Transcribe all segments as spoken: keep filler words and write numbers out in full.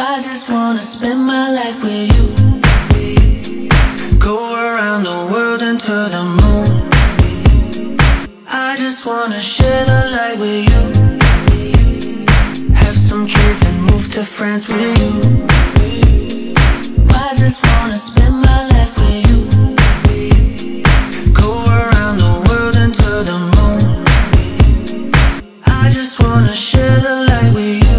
I just wanna spend my life with you. Go around the world and to the moon. I just wanna share the light with you. Have some kids and move to France with you. I just wanna spend my life with you. Go around the world and to the moon. I just wanna share the light with you.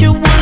You want